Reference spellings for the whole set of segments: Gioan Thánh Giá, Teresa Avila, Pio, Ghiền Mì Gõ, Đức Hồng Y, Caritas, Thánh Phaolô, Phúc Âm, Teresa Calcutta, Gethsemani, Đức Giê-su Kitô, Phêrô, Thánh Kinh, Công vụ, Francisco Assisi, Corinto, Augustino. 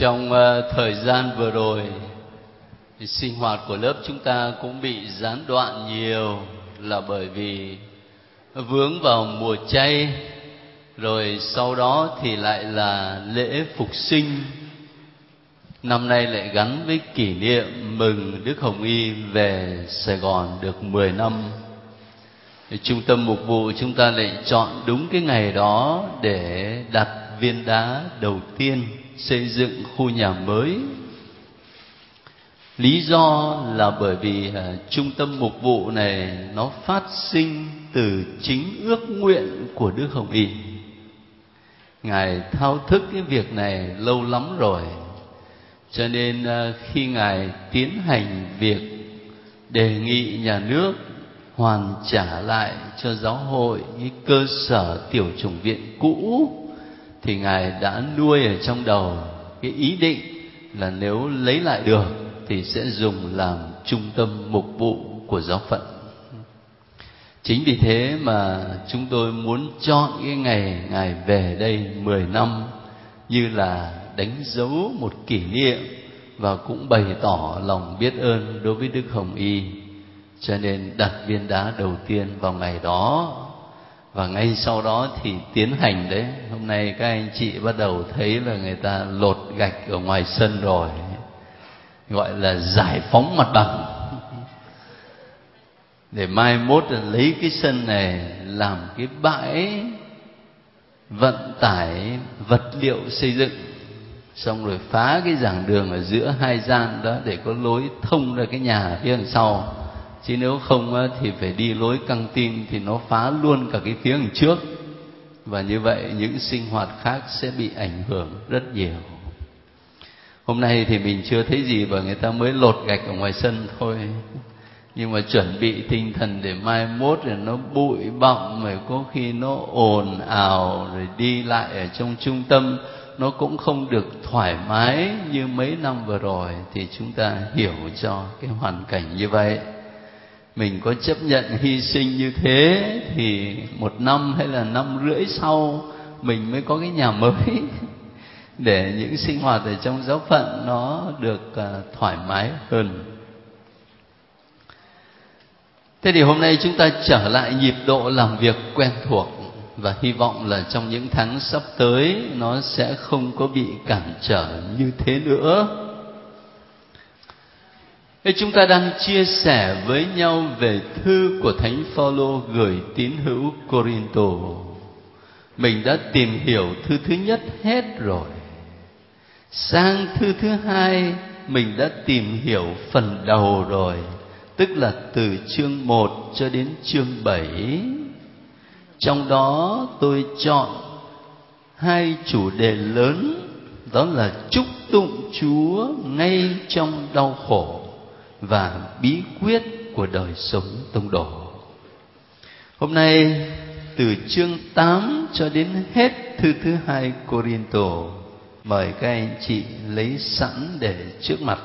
Trong thời gian vừa rồi thì sinh hoạt của lớp chúng ta cũng bị gián đoạn nhiều, là bởi vì vướng vào mùa chay, rồi sau đó thì lại là lễ phục sinh. Năm nay lại gắn với kỷ niệm mừng Đức Hồng Y về Sài Gòn được 10 năm. Trung tâm mục vụ chúng ta lại chọn đúng cái ngày đó để đặt viên đá đầu tiên xây dựng khu nhà mới. Lý do là bởi vì trung tâm mục vụ này nó phát sinh từ chính ước nguyện của Đức Hồng Y. Ngài thao thức cái việc này lâu lắm rồi, cho nên khi Ngài tiến hành việc đề nghị nhà nước hoàn trả lại cho giáo hội cái cơ sở tiểu chủng viện cũ, thì Ngài đã nuôi ở trong đầu cái ý định là nếu lấy lại được thì sẽ dùng làm trung tâm mục vụ của giáo phận. Chính vì thế mà chúng tôi muốn chọn cái ngày Ngài về đây 10 năm như là đánh dấu một kỷ niệm, và cũng bày tỏ lòng biết ơn đối với Đức Hồng Y, cho nên đặt viên đá đầu tiên vào ngày đó. Và ngay sau đó thì tiến hành đấy. Hôm nay các anh chị bắt đầu thấy là người ta lột gạch ở ngoài sân rồi, gọi là giải phóng mặt bằng, để mai mốt là lấy cái sân này làm cái bãi vận tải vật liệu xây dựng, xong rồi phá cái giảng đường ở giữa hai gian đó để có lối thông ra cái nhà phía đằng sau. Chứ nếu không thì phải đi lối căng tin, thì nó phá luôn cả cái phía đằng trước, và như vậy những sinh hoạt khác sẽ bị ảnh hưởng rất nhiều. Hôm nay thì mình chưa thấy gì và người ta mới lột gạch ở ngoài sân thôi, nhưng mà chuẩn bị tinh thần để mai mốt rồi nó bụi bặm, rồi có khi nó ồn ào, rồi đi lại ở trong trung tâm nó cũng không được thoải mái như mấy năm vừa rồi, thì chúng ta hiểu cho cái hoàn cảnh như vậy. Mình có chấp nhận hy sinh như thế thì một năm hay là năm rưỡi sau mình mới có cái nhà mới, để những sinh hoạt ở trong giáo phận nó được thoải mái hơn. Thế thì hôm nay chúng ta trở lại nhịp độ làm việc quen thuộc, và hy vọng là trong những tháng sắp tới nó sẽ không có bị cản trở như thế nữa. Chúng ta đang chia sẻ với nhau về thư của Thánh Phaolô gửi tín hữu Corinto. Mình đã tìm hiểu thư thứ nhất hết rồi. Sang thư thứ hai mình đã tìm hiểu phần đầu rồi, tức là từ chương 1 cho đến chương 7. Trong đó tôi chọn hai chủ đề lớn, đó là chúc tụng Chúa ngay trong đau khổ và bí quyết của đời sống tông đồ. Hôm nay từ chương 8 cho đến hết thư thứ hai Corinto, mời các anh chị lấy sẵn để trước mặt.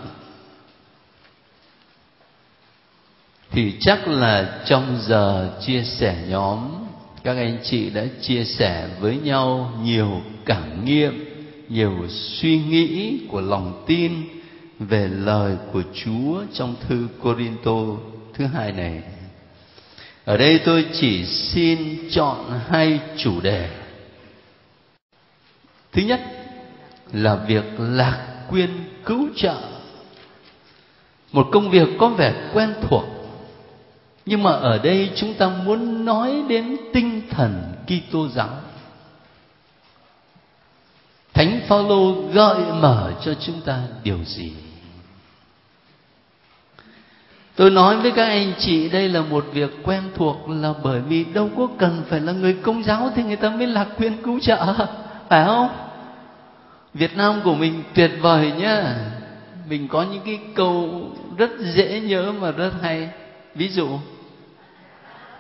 Thì chắc là trong giờ chia sẻ nhóm, các anh chị đã chia sẻ với nhau nhiều cảm nghiệm, nhiều suy nghĩ của lòng tin về lời của Chúa trong thư Corinto thứ hai này. Ở đây tôi chỉ xin chọn hai chủ đề. Thứ nhất là việc lạc quyên cứu trợ, một công việc có vẻ quen thuộc, nhưng mà ở đây chúng ta muốn nói đến tinh thần Kitô giáo. Thánh Phaolô gợi mở cho chúng ta điều gì? Tôi nói với các anh chị đây là một việc quen thuộc, là bởi vì đâu có cần phải là người Công giáo thì người ta mới lạc quyên cứu trợ, phải không? Việt Nam của mình tuyệt vời nhá. Mình có những cái câu rất dễ nhớ mà rất hay. Ví dụ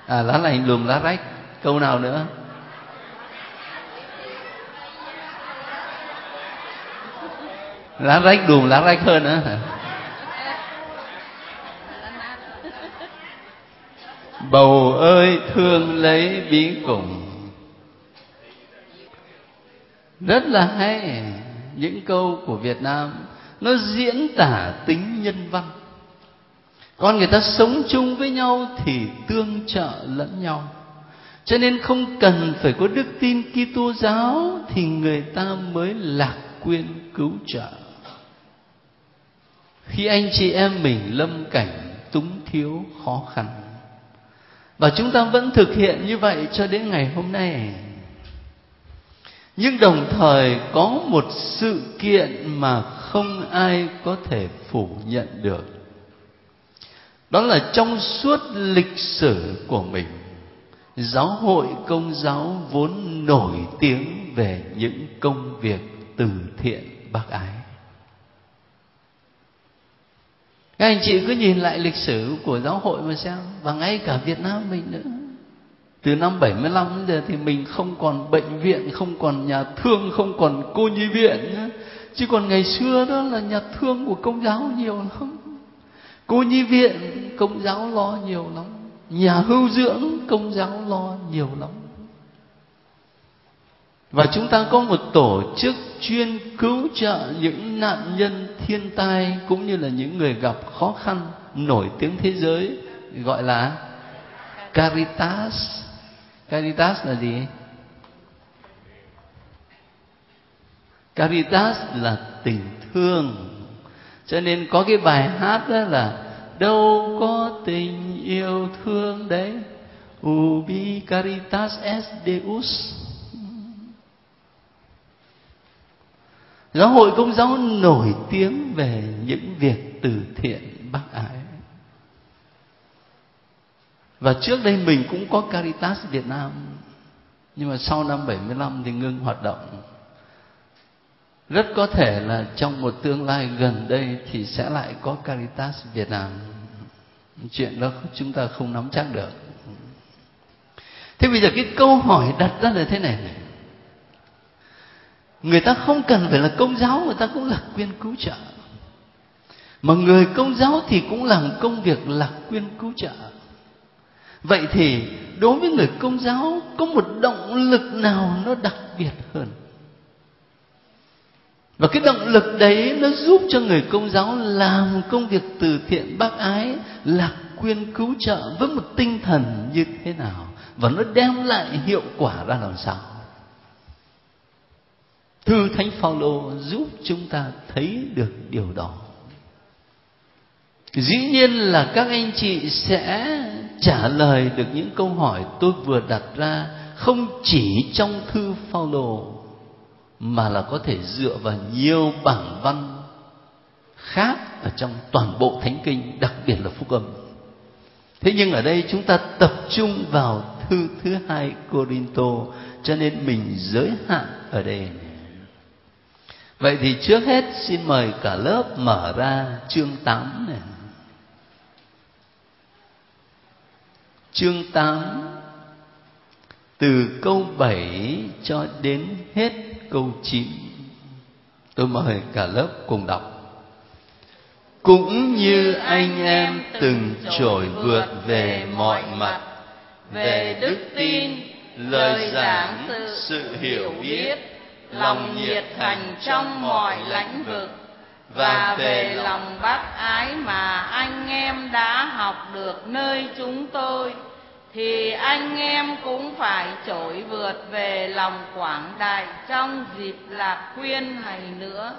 lá lành lùm lá rách. Câu nào nữa? Lá rách đùm lá rách hơn nữa. Bầu ơi thương lấy bí cùng. Rất là hay. những câu của Việt Nam nó diễn tả tính nhân văn. Con người ta sống chung với nhau thì tương trợ lẫn nhau. Cho nên không cần phải có đức tin Kitô giáo thì người ta mới lạc quyên cứu trợ. Khi anh chị em mình lâm cảnh túng thiếu khó khăn, và chúng ta vẫn thực hiện như vậy cho đến ngày hôm nay. Nhưng đồng thời có một sự kiện mà không ai có thể phủ nhận được. Đó là trong suốt lịch sử của mình, Giáo hội Công giáo vốn nổi tiếng về những công việc từ thiện bác ái. Các anh chị cứ nhìn lại lịch sử của giáo hội mà xem, và ngay cả Việt Nam mình nữa. Từ năm 75 đến giờ thì mình không còn bệnh viện, không còn nhà thương, không còn cô nhi viện nữa. Chứ còn ngày xưa đó là nhà thương của Công giáo nhiều lắm. Cô nhi viện Công giáo lo nhiều lắm. Nhà hưu dưỡng Công giáo lo nhiều lắm. Và chúng ta có một tổ chức chuyên cứu trợ những nạn nhân thiên tai cũng như là những người gặp khó khăn nổi tiếng thế giới, gọi là Caritas. Caritas là gì? Caritas là tình thương. Cho nên có cái bài hát đó là đâu có tình yêu thương đấy, ubi caritas est deus. Giáo hội Công giáo nổi tiếng về những việc từ thiện bác ái. Và trước đây mình cũng có Caritas Việt Nam, nhưng mà sau năm 75 thì ngưng hoạt động. Rất có thể là trong một tương lai gần đây thì sẽ lại có Caritas Việt Nam. Chuyện đó chúng ta không nắm chắc được. Thế bây giờ cái câu hỏi đặt ra là thế này. Người ta không cần phải là Công giáo, người ta cũng là quyên cứu trợ. Mà người Công giáo thì cũng làm công việc là quyên cứu trợ. Vậy thì đối với người Công giáo có một động lực nào nó đặc biệt hơn? Và cái động lực đấy nó giúp cho người Công giáo làm công việc từ thiện bác ái, là quyên cứu trợ với một tinh thần như thế nào? Và nó đem lại hiệu quả ra làm sao? Thư Thánh Phaolô giúp chúng ta thấy được điều đó. Dĩ nhiên là các anh chị sẽ trả lời được những câu hỏi tôi vừa đặt ra, không chỉ trong thư Phaolô mà là có thể dựa vào nhiều bản văn khác ở trong toàn bộ Thánh Kinh, đặc biệt là Phúc Âm. Thế nhưng ở đây chúng ta tập trung vào thư thứ 2 Corinto, cho nên mình giới hạn ở đây. Vậy thì trước hết xin mời cả lớp mở ra chương 8 này. Chương 8 từ câu 7 cho đến hết câu 9. Tôi mời cả lớp cùng đọc. Cũng như anh em từng trỗi vượt về mọi mặt, về đức tin, lời giảng, sự hiểu biết, lòng nhiệt thành trong mọi lãnh vực, và về lòng bác ái mà anh em đã học được nơi chúng tôi, thì anh em cũng phải trỗi vượt về lòng quảng đại trong dịp lạc quyên này nữa.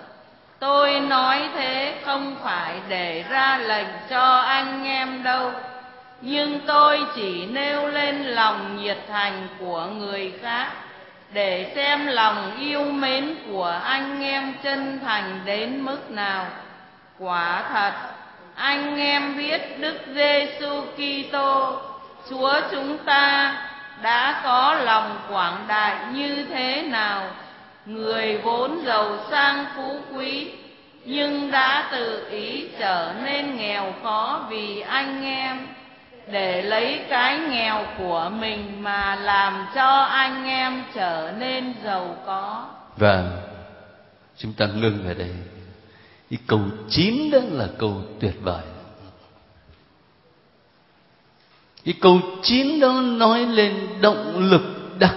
Tôi nói thế không phải để ra lệnh cho anh em đâu, nhưng tôi chỉ nêu lên lòng nhiệt thành của người khác, để xem lòng yêu mến của anh em chân thành đến mức nào. Quả thật, anh em biết Đức Giê-su Kitô, Chúa chúng ta đã có lòng quảng đại như thế nào. Người vốn giàu sang phú quý, nhưng đã tự ý trở nên nghèo khó vì anh em, để lấy cái nghèo của mình mà làm cho anh em trở nên giàu có. Và chúng ta ngưng ở đây. Cái câu 9 đó là câu tuyệt vời. Cái câu 9 đó nói lên động lực đặc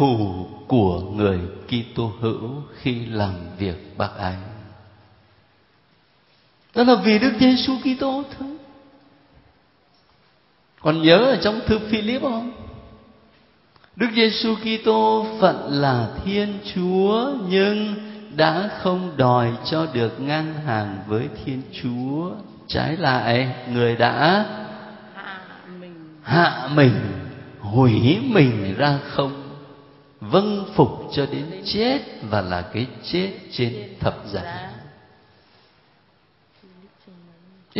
thù của người Kitô hữu khi làm việc bác ái. Đó là vì Đức Giê-su Kitô thương. Còn nhớ ở trong thư Philip không? Đức Giê-su Kitô phận là Thiên Chúa nhưng đã không đòi cho được ngang hàng với Thiên Chúa, trái lại người đã hạ mình, hủy mình ra không, vâng phục cho đến chết, và là cái chết trên thập giá.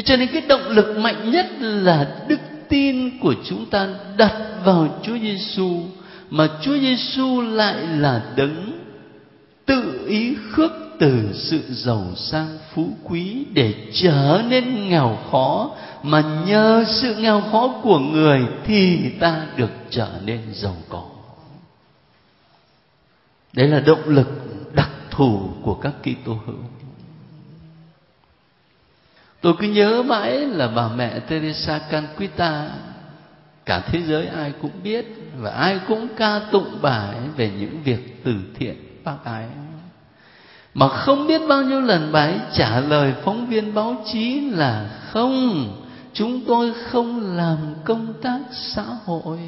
Cho nên cái động lực mạnh nhất là đức tin của chúng ta đặt vào Chúa Giêsu, mà Chúa Giêsu lại là đấng tự ý khước từ sự giàu sang phú quý để trở nên nghèo khó, mà nhờ sự nghèo khó của người thì ta được trở nên giàu có. Đấy là động lực đặc thù của các Kitô hữu. Tôi cứ nhớ mãi là bà mẹ Teresa Calcutta, cả thế giới ai cũng biết và ai cũng ca tụng bà ấy về những việc từ thiện bác ái. Mà không biết bao nhiêu lần bà ấy trả lời phóng viên báo chí là không, chúng tôi không làm công tác xã hội,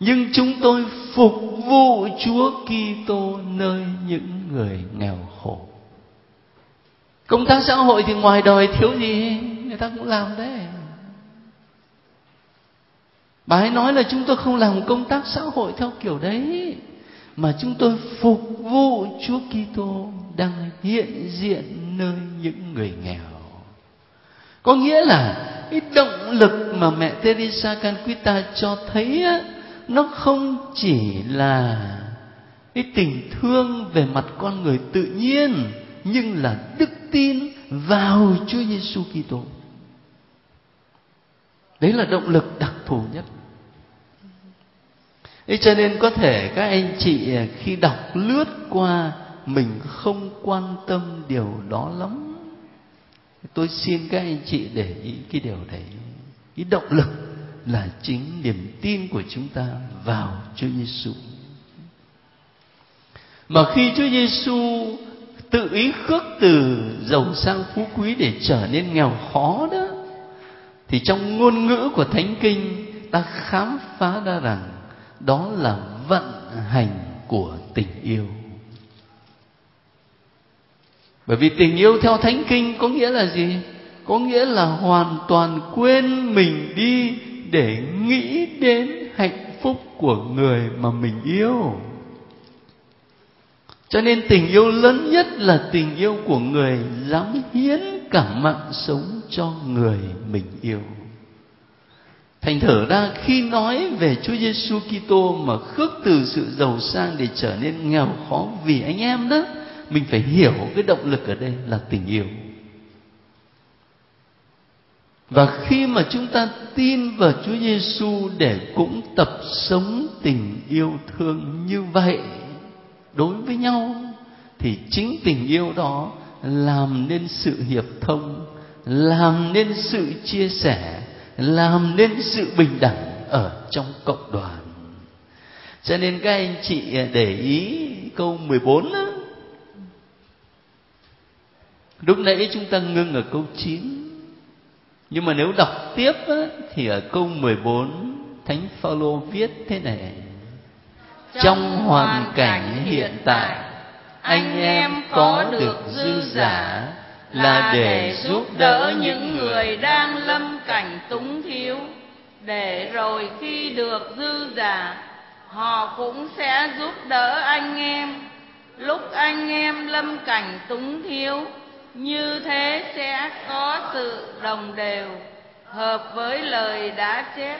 nhưng chúng tôi phục vụ Chúa Kitô nơi những người nghèo khổ. Công tác xã hội thì ngoài đời thiếu gì, người ta cũng làm đấy. Bà ấy nói là chúng tôi không làm công tác xã hội theo kiểu đấy, mà chúng tôi phục vụ Chúa Kitô đang hiện diện nơi những người nghèo. Có nghĩa là cái động lực mà mẹ Teresa Calcutta cho thấy á, nó không chỉ là cái tình thương về mặt con người tự nhiên, nhưng là đức tin vào Chúa Giêsu Kitô. Đấy là động lực đặc thù nhất. Thế cho nên có thể các anh chị khi đọc lướt qua mình không quan tâm điều đó lắm. Tôi xin các anh chị để ý cái điều đấy. Cái động lực là chính niềm tin của chúng ta vào Chúa Giêsu. Mà khi Chúa Giêsu tự ý khước từ giàu sang phú quý để trở nên nghèo khó đó, thì trong ngôn ngữ của Thánh Kinh ta khám phá ra rằng đó là vận hành của tình yêu. Bởi vì tình yêu theo Thánh Kinh có nghĩa là gì? Có nghĩa là hoàn toàn quên mình đi để nghĩ đến hạnh phúc của người mà mình yêu. Cho nên tình yêu lớn nhất là tình yêu của người dám hiến cả mạng sống cho người mình yêu. Thành thử ra khi nói về Chúa Giêsu Kitô mà khước từ sự giàu sang để trở nên nghèo khó vì anh em đó, mình phải hiểu cái động lực ở đây là tình yêu. Và khi mà chúng ta tin vào Chúa Giêsu để cũng tập sống tình yêu thương như vậy đối với nhau, thì chính tình yêu đó làm nên sự hiệp thông, làm nên sự chia sẻ, làm nên sự bình đẳng ở trong cộng đoàn. Cho nên các anh chị để ý câu 14 đó. Lúc nãy chúng ta ngưng ở câu 9, nhưng mà nếu đọc tiếp đó, thì ở câu 14 Thánh Phaolô viết thế này: trong hoàn cảnh hiện tại, anh em có được dư giả là để giúp đỡ những người đang lâm cảnh túng thiếu, để rồi khi được dư giả, họ cũng sẽ giúp đỡ anh em lúc anh em lâm cảnh túng thiếu. Như thế sẽ có sự đồng đều, hợp với lời đã chép: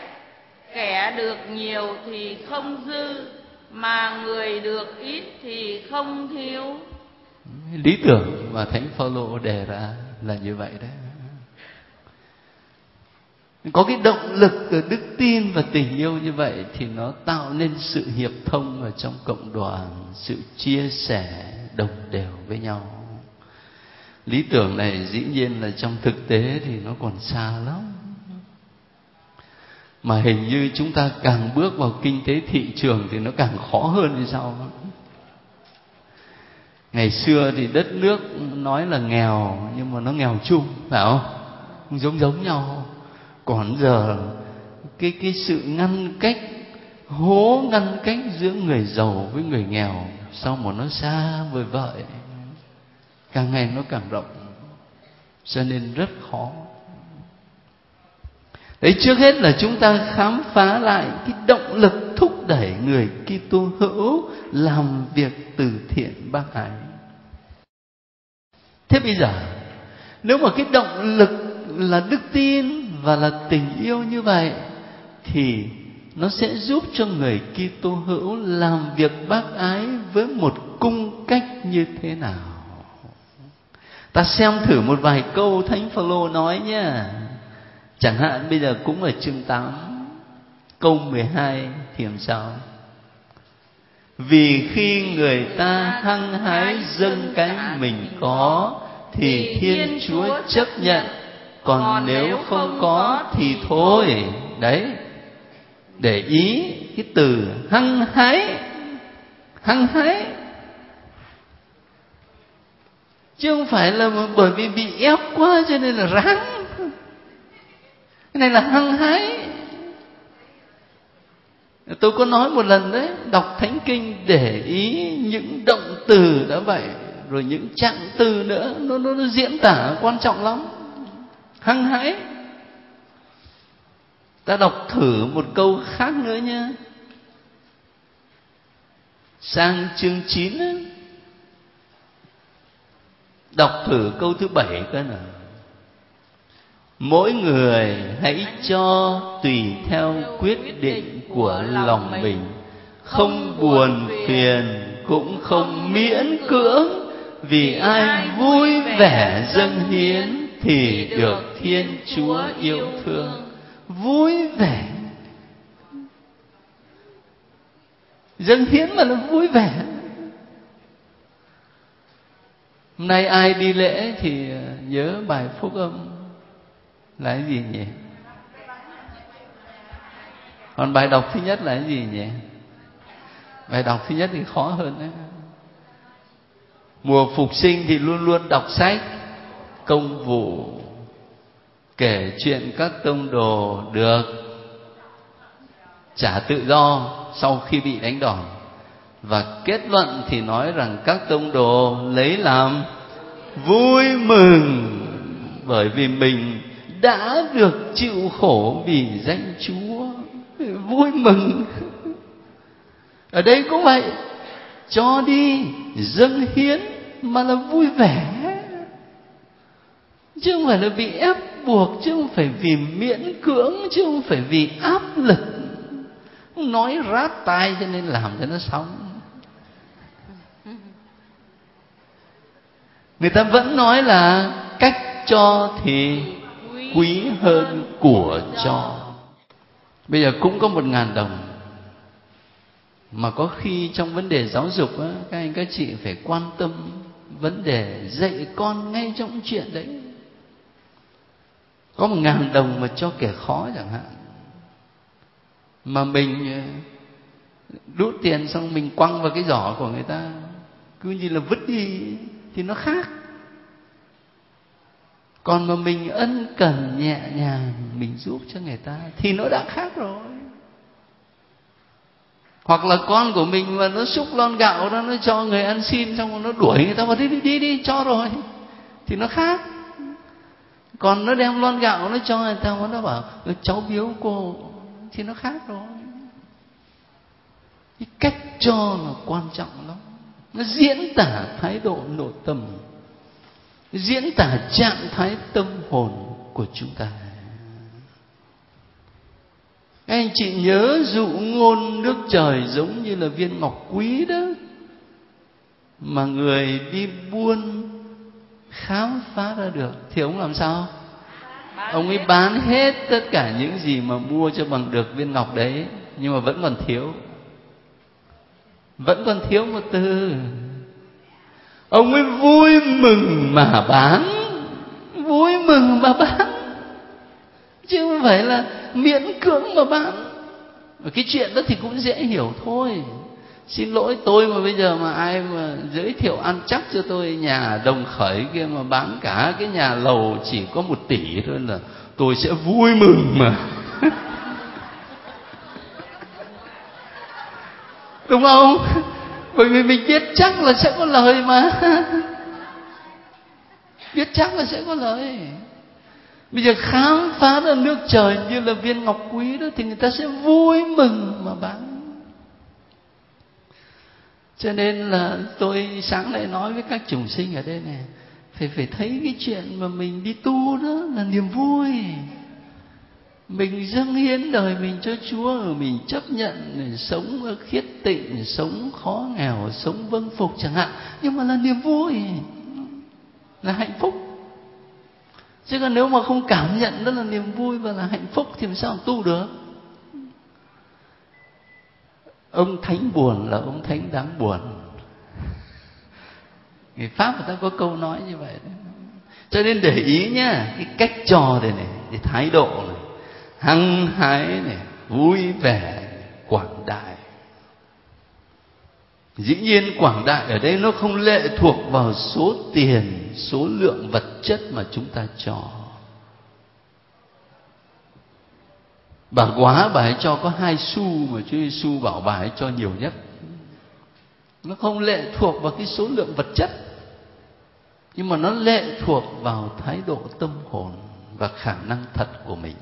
kẻ được nhiều thì không dư, mà người được ít thì không thiếu. Lý tưởng mà Thánh Phaolô đề ra là như vậy đấy. Có cái động lực từ đức tin và tình yêu như vậy thì nó tạo nên sự hiệp thông ở trong cộng đoàn, sự chia sẻ đồng đều với nhau. Lý tưởng này dĩ nhiên là trong thực tế thì nó còn xa lắm. mà hình như chúng ta càng bước vào kinh tế thị trường thì nó càng khó hơn hay sao? Ngày xưa thì đất nước nói là nghèo nhưng mà nó nghèo chung, phải không? Giống nhau. Còn giờ cái sự ngăn cách, hố ngăn cách giữa người giàu với người nghèo sao mà nó xa vời vợi, càng ngày nó càng rộng, cho nên rất khó. Đấy, trước hết là chúng ta khám phá lại cái động lực thúc đẩy người Kitô hữu làm việc từ thiện bác ái. Thế bây giờ, nếu mà cái động lực là đức tin và là tình yêu như vậy, thì nó sẽ giúp cho người Kitô hữu làm việc bác ái với một cung cách như thế nào? Ta xem thử một vài câu Thánh Phaolô nói nhé. Chẳng hạn bây giờ cũng ở chương 8 câu 12 thì làm sao? Vì khi người ta hăng hái dâng cái mình có thì Thiên Chúa chấp nhận, còn nếu không có thì thôi. Đấy, để ý cái từ hăng hái. Hăng hái chứ không phải là bởi vì bị ép quá cho nên là ráng. Cái này là hăng hái. Tôi có nói một lần đấy, đọc Thánh Kinh để ý những động từ đã vậy, rồi những trạng từ nữa, nó diễn tả quan trọng lắm. Hăng hái. Ta đọc thử một câu khác nữa nhé. Sang chương 9 ấy. Đọc thử câu thứ 7 coi nào. Mỗi người hãy cho tùy theo quyết định của lòng mình, không buồn phiền cũng không miễn cưỡng, vì ai vui vẻ dâng hiến thì được Thiên Chúa yêu thương. Vui vẻ dâng hiến mà nó vui vẻ. Hôm nay ai đi lễ thì nhớ bài Phúc Âm là cái gì nhỉ? Còn bài đọc thứ nhất là cái gì nhỉ? Bài đọc thứ nhất thì khó hơn đấy. Mùa phục sinh thì luôn luôn đọc sách Công Vụ, kể chuyện các tông đồ được trả tự do sau khi bị đánh đòn, và kết luận thì nói rằng các tông đồ lấy làm vui mừng bởi vì mình đã được chịu khổ vì danh Chúa. Vui mừng. Ở đây cũng vậy, cho đi, dâng hiến mà là vui vẻ, chứ không phải là bị ép buộc, chứ không phải vì miễn cưỡng, chứ không phải vì áp lực. Nói rát tai cho nên làm cho nó xong. Người ta vẫn nói là cách cho thì quý hơn của cho. Bây giờ cũng có 1.000 đồng, mà có khi trong vấn đề giáo dục á, các anh các chị phải quan tâm vấn đề dạy con ngay trong chuyện đấy. Có 1.000 đồng mà cho kẻ khó chẳng hạn, mà mình đút tiền xong mình quăng vào cái giỏ của người ta, cứ như là vứt đi thì nó khác. Còn mà mình ân cần nhẹ nhàng mình giúp cho người ta thì nó đã khác rồi. Hoặc là con của mình mà nó xúc lon gạo đó, nó cho người ăn xin xong rồi nó đuổi người ta vào, đi cho rồi thì nó khác. Còn nó đem lon gạo nó cho người ta, nó bảo cháu biếu cô thì nó khác rồi. Cái cách cho là quan trọng lắm. Nó diễn tả thái độ nội tâm, diễn tả trạng thái tâm hồn của chúng ta. Các anh chị nhớ dụ ngôn nước trời giống như là viên ngọc quý đó, mà người đi buôn khám phá ra được thì ông làm sao? Ông ấy bán hết tất cả những gì mà mua cho bằng được viên ngọc đấy, nhưng mà vẫn còn thiếu. Vẫn còn thiếu một từ. Ông ấy vui mừng mà bán. Vui mừng mà bán. chứ không phải là miễn cưỡng mà bạn. Và cái chuyện đó thì cũng dễ hiểu thôi. Xin lỗi tôi mà bây giờ mà ai mà giới thiệu ăn chắc cho tôi nhà ở Đồng Khởi kia mà bán cả cái nhà lầu chỉ có 1 tỷ thôi là tôi sẽ vui mừng mà. Đúng không? Bởi vì mình biết chắc là sẽ có lời mà. Biết chắc là sẽ có lời. Bây giờ khám phá ra nước trời như là viên ngọc quý đó thì người ta sẽ vui mừng mà bán. Cho nên là tôi sáng nay nói với các chủng sinh ở đây này, phải thấy cái chuyện mà mình đi tu đó là niềm vui. Mình dâng hiến đời mình cho Chúa, mình chấp nhận, mình sống khiết tịnh, mình sống khó nghèo, sống vâng phục chẳng hạn. Nhưng mà là niềm vui, là hạnh phúc. Chứ còn nếu mà không cảm nhận đó là niềm vui và là hạnh phúc thì sao tu được? Ông Thánh buồn là ông Thánh đáng buồn. Người Pháp người ta có câu nói như vậy. Cho nên để ý nhá, cái cách trò này, cái thái độ này, hăng hái này, vui vẻ, quảng đại. Dĩ nhiên quảng đại ở đây nó không lệ thuộc vào số tiền, số lượng vật chất mà chúng ta cho. Bà quá bà ấy cho có 2 xu mà Chúa Giê-xu bảo bà ấy cho nhiều nhất. Nó không lệ thuộc vào cái số lượng vật chất, nhưng mà nó lệ thuộc vào thái độ tâm hồn và khả năng thật của mình.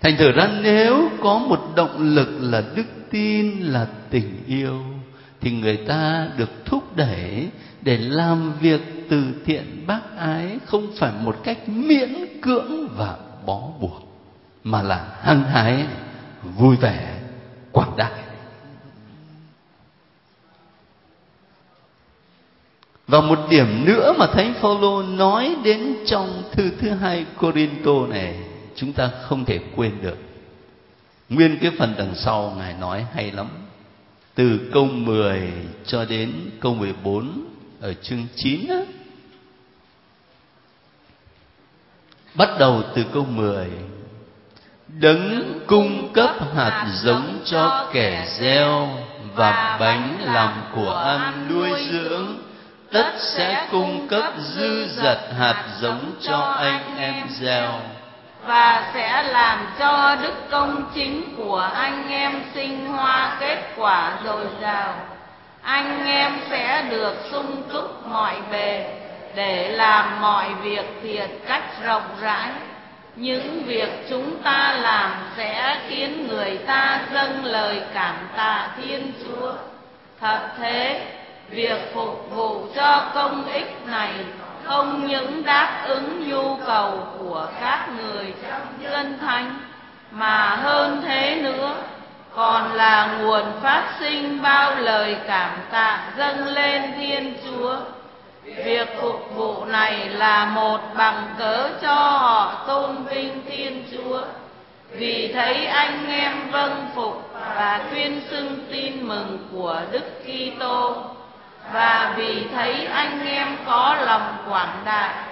Thành thử ra nếu có một động lực là đức tin, là tình yêu, thì người ta được thúc đẩy để làm việc từ thiện bác ái, không phải một cách miễn cưỡng và bó buộc, mà là hăng hái, vui vẻ, quảng đại. Và một điểm nữa mà Thánh Phaolô nói đến trong thư thứ 2 Corinto này, chúng ta không thể quên được. Nguyên cái phần đằng sau Ngài nói hay lắm. Từ câu 10 cho đến câu 14 ở chương 9 đó. Bắt đầu từ câu 10. Đấng cung cấp hạt giống cho kẻ gieo và bánh làm của ăn nuôi dưỡng, tất sẽ cung cấp dư dật hạt giống cho anh em gieo, và sẽ làm cho đức công chính của anh em sinh hoa kết quả dồi dào. Anh em sẽ được sung túc mọi bề để làm mọi việc thiện cách rộng rãi. Những việc chúng ta làm sẽ khiến người ta dâng lời cảm tạ Thiên Chúa. Thật thế, việc phục vụ cho công ích này không những đáp ứng nhu cầu của các người trong dân thánh, mà hơn thế nữa còn là nguồn phát sinh bao lời cảm tạ dâng lên Thiên Chúa. Việc phục vụ này là một bằng cớ cho họ tôn vinh Thiên Chúa, vì thấy anh em vâng phục và tuyên xưng tin mừng của Đức Kitô, và vì thấy anh em có lòng quảng đại,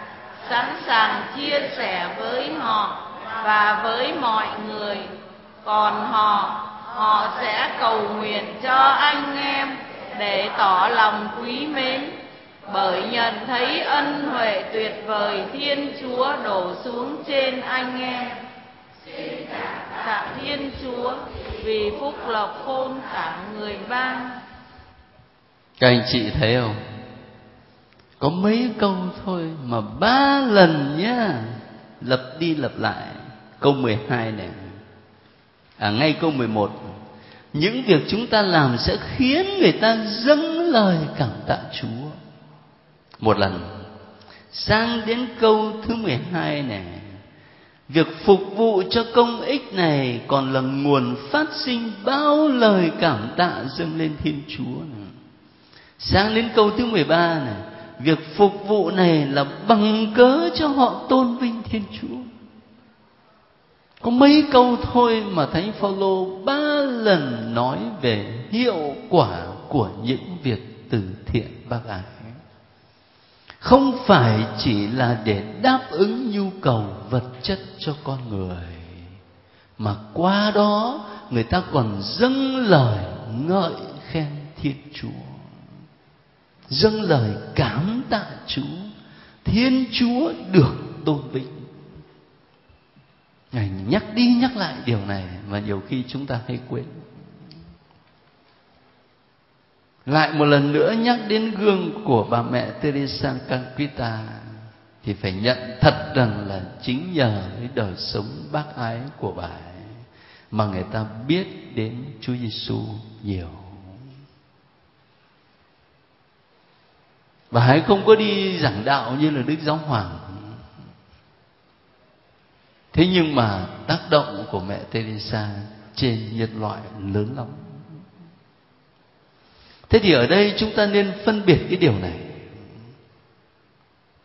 sẵn sàng chia sẻ với họ và với mọi người. Còn họ sẽ cầu nguyện cho anh em để tỏ lòng quý mến, bởi nhận thấy ân huệ tuyệt vời Thiên Chúa đổ xuống trên anh em. Xin tạ Thiên Chúa vì phúc lộc khôn cả người ban. Các anh chị thấy không? Có mấy câu thôi mà 3 lần nhá, lặp đi lặp lại. Câu 12 này, ngay câu 11, những việc chúng ta làm sẽ khiến người ta dâng lời cảm tạ Chúa. Một lần. Sang đến câu thứ 12 này, việc phục vụ cho công ích này còn là nguồn phát sinh bao lời cảm tạ dâng lên Thiên Chúa này. Sang đến câu thứ 13 này, việc phục vụ này là bằng cớ cho họ tôn vinh Thiên Chúa. Có mấy câu thôi mà Thánh Phaolô 3 lần nói về hiệu quả của những việc từ thiện bác ái. không phải chỉ là để đáp ứng nhu cầu vật chất cho con người, mà qua đó người ta còn dâng lời ngợi khen Thiên Chúa, dâng lời cảm tạ Chúa. Thiên Chúa được tôn vinh. Ngài nhắc đi nhắc lại điều này mà nhiều khi chúng ta hay quên. Lại một lần nữa nhắc đến gương của bà mẹ Teresa Calcutta thì phải nhận thật rằng là chính nhờ cái đời sống bác ái của bà ấy mà người ta biết đến Chúa Giêsu nhiều. Bà ấy không có đi giảng đạo như là Đức Giáo Hoàng. Thế nhưng mà tác động của mẹ Teresa trên nhân loại lớn lắm. Thế thì ở đây chúng ta nên phân biệt cái điều này.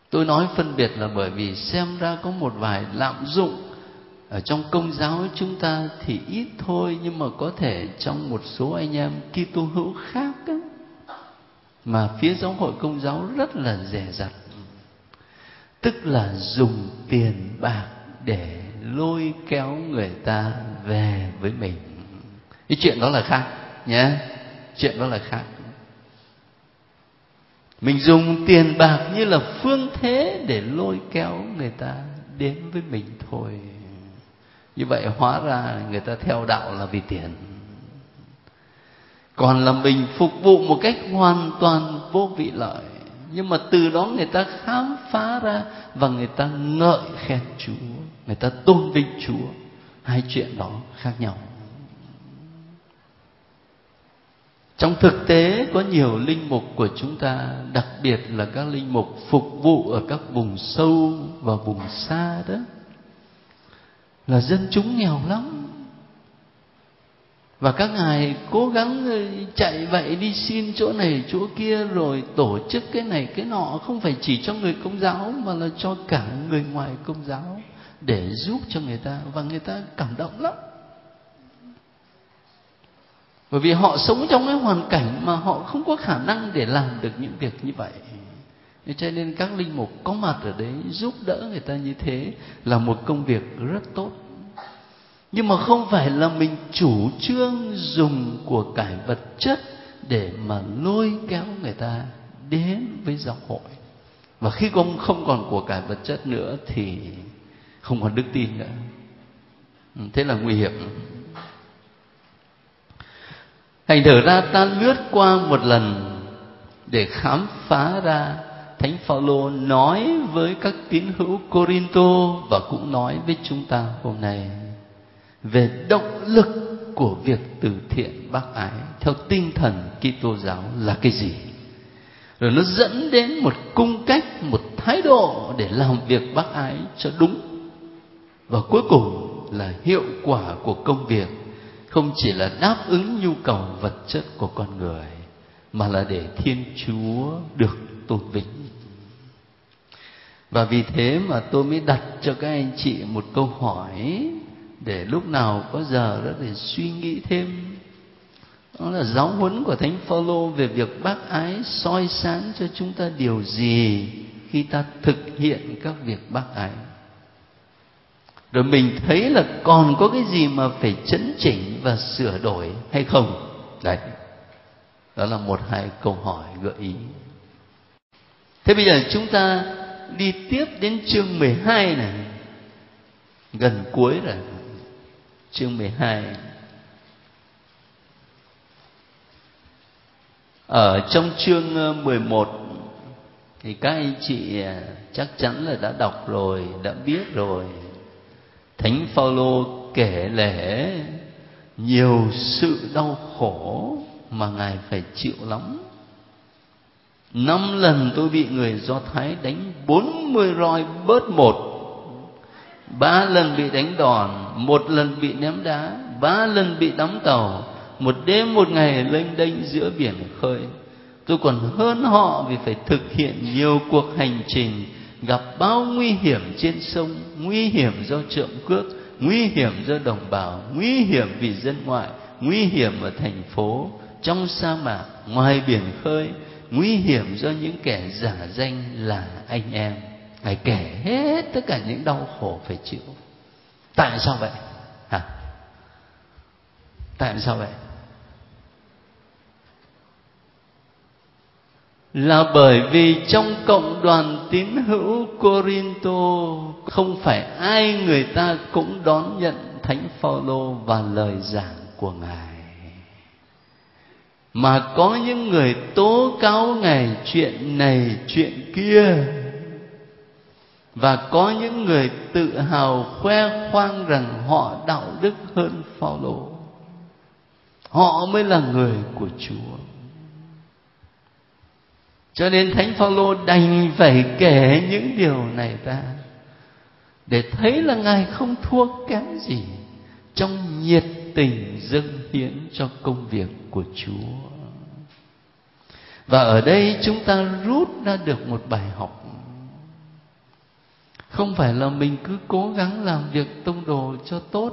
Tôi nói phân biệt là bởi vì xem ra có một vài lạm dụng ở trong Công giáo chúng ta thì ít thôi, nhưng mà có thể trong một số anh em Kitô hữu khác ấy, mà phía Giáo hội Công giáo rất là dè dặt. Tức là dùng tiền bạc để lôi kéo người ta về với mình. Cái chuyện đó là khác nhé. Chuyện đó là khác. Mình dùng tiền bạc như là phương thế để lôi kéo người ta đến với mình thôi. Như vậy hóa ra người ta theo đạo là vì tiền. Còn là mình phục vụ một cách hoàn toàn vô vị lợi. Nhưng mà từ đó người ta khám phá ra và người ta ngợi khen Chúa, người ta tôn vinh Chúa. Hai chuyện đó khác nhau. Trong thực tế có nhiều linh mục của chúng ta, đặc biệt là các linh mục phục vụ ở các vùng sâu và vùng xa đó, là dân chúng nghèo lắm. Và các ngài cố gắng chạy vậy đi xin chỗ này chỗ kia rồi tổ chức cái này cái nọ, không phải chỉ cho người Công giáo mà là cho cả người ngoài Công giáo để giúp cho người ta, và người ta cảm động lắm. Bởi vì họ sống trong cái hoàn cảnh mà họ không có khả năng để làm được những việc như vậy. Cho nên các linh mục có mặt ở đấy giúp đỡ người ta như thế là một công việc rất tốt. Nhưng mà không phải là mình chủ trương dùng của cải vật chất để mà lôi kéo người ta đến với Giáo hội. Và khi không còn của cải vật chất nữa thì không còn đức tin nữa. Thế là nguy hiểm. Thành thử ra ta lướt qua một lần để khám phá ra Thánh Phaolô nói với các tín hữu Corinto và cũng nói với chúng ta hôm nay về động lực của việc từ thiện bác ái theo tinh thần Kitô giáo là cái gì. Rồi nó dẫn đến một cung cách, một thái độ để làm việc bác ái cho đúng. Và cuối cùng là hiệu quả của công việc không chỉ là đáp ứng nhu cầu vật chất của con người, mà là để Thiên Chúa được tôn vinh. Và vì thế mà tôi mới đặt cho các anh chị một câu hỏi để lúc nào có giờ đó để suy nghĩ thêm. Đó là giáo huấn của Thánh Phaolô về việc bác ái soi sáng cho chúng ta điều gì khi ta thực hiện các việc bác ái. Rồi mình thấy là còn có cái gì mà phải chấn chỉnh và sửa đổi hay không? Đấy, đó là một hai câu hỏi gợi ý. Thế bây giờ chúng ta đi tiếp đến chương 12 này. Gần cuối rồi. Chương 12. Ở trong chương 11 thì các anh chị chắc chắn là đã đọc rồi, đã biết rồi. Thánh Phaolô kể lể nhiều sự đau khổ mà ngài phải chịu lắm. 5 lần tôi bị người Do Thái đánh 40 roi bớt 1, 3 lần bị đánh đòn, 1 lần bị ném đá, 3 lần bị đắm tàu, một đêm một ngày lênh đênh giữa biển khơi. Tôi còn hơn họ vì phải thực hiện nhiều cuộc hành trình, gặp bao nguy hiểm trên sông, nguy hiểm do trộm cướp, nguy hiểm do đồng bào, nguy hiểm vì dân ngoại, nguy hiểm ở thành phố, trong sa mạc, ngoài biển khơi, nguy hiểm do những kẻ giả danh là anh em. Ngài kể hết tất cả những đau khổ phải chịu. Tại sao vậy? Tại sao vậy? Là bởi vì trong cộng đoàn tín hữu Corinto không phải ai người ta cũng đón nhận Thánh Phaolô và lời giảng của Ngài, mà có những người tố cáo Ngài chuyện này chuyện kia, và có những người tự hào khoe khoang rằng họ đạo đức hơn Phaolô, họ mới là người của Chúa. Cho nên Thánh Phaolô đành phải kể những điều này ra để thấy là Ngài không thua kém gì trong nhiệt tình dâng hiến cho công việc của Chúa. Và ở đây chúng ta rút ra được một bài học. Không phải là mình cứ cố gắng làm việc tông đồ cho tốt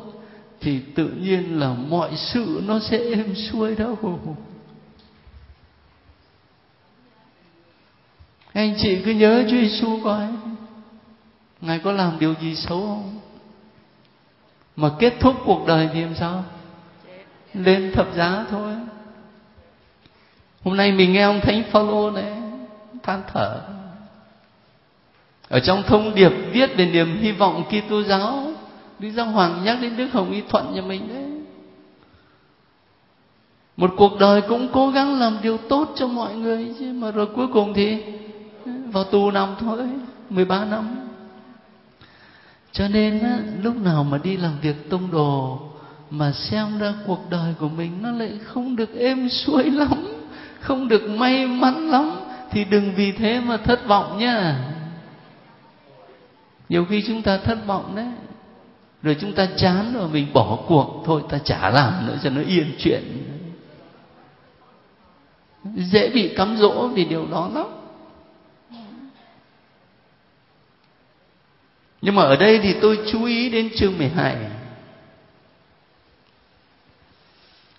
thì tự nhiên là mọi sự nó sẽ êm xuôi đâu. Anh chị cứ nhớ Chúa Giêsu coi, Ngài có làm điều gì xấu không? Mà kết thúc cuộc đời thì làm sao? Lên thập giá thôi. Hôm nay mình nghe ông Thánh Phaolô này than thở. Ở trong thông điệp viết về niềm hy vọng Kitô giáo, Đức Giáo Hoàng nhắc đến Đức Hồng Y Thuận nhà mình đấy. Một cuộc đời cũng cố gắng làm điều tốt cho mọi người chứ, mà rồi cuối cùng thì vào tù nằm thôi, 13 năm. Cho nên lúc nào mà đi làm việc tông đồ mà xem ra cuộc đời của mình nó lại không được êm xuôi lắm, không được may mắn lắm, thì đừng vì thế mà thất vọng nha. Nhiều khi chúng ta thất vọng đấy, rồi chúng ta chán rồi mình bỏ cuộc, thôi ta chả làm nữa cho nó yên chuyện. Dễ bị cám dỗ vì điều đó lắm. Nhưng mà ở đây thì tôi chú ý đến chương 12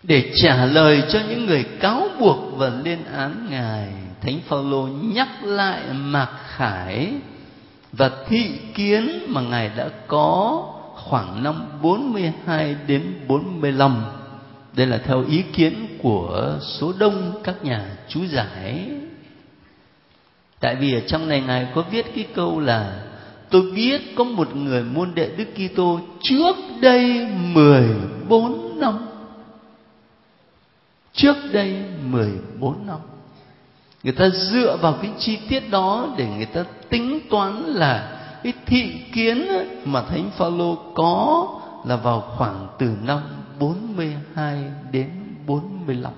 để trả lời cho những người cáo buộc và lên án Ngài. Thánh Phaolô nhắc lại mặc khải và thị kiến mà Ngài đã có khoảng năm 42 đến 45. Đây là theo ý kiến của số đông các nhà chú giải. Tại vì ở trong này Ngài có viết cái câu là: tôi biết có một người môn đệ Đức Kitô trước đây 14 năm. Trước đây 14 năm. Người ta dựa vào cái chi tiết đó để người ta tính toán là cái thị kiến mà Thánh Phaolô có là vào khoảng từ năm 42 đến 45.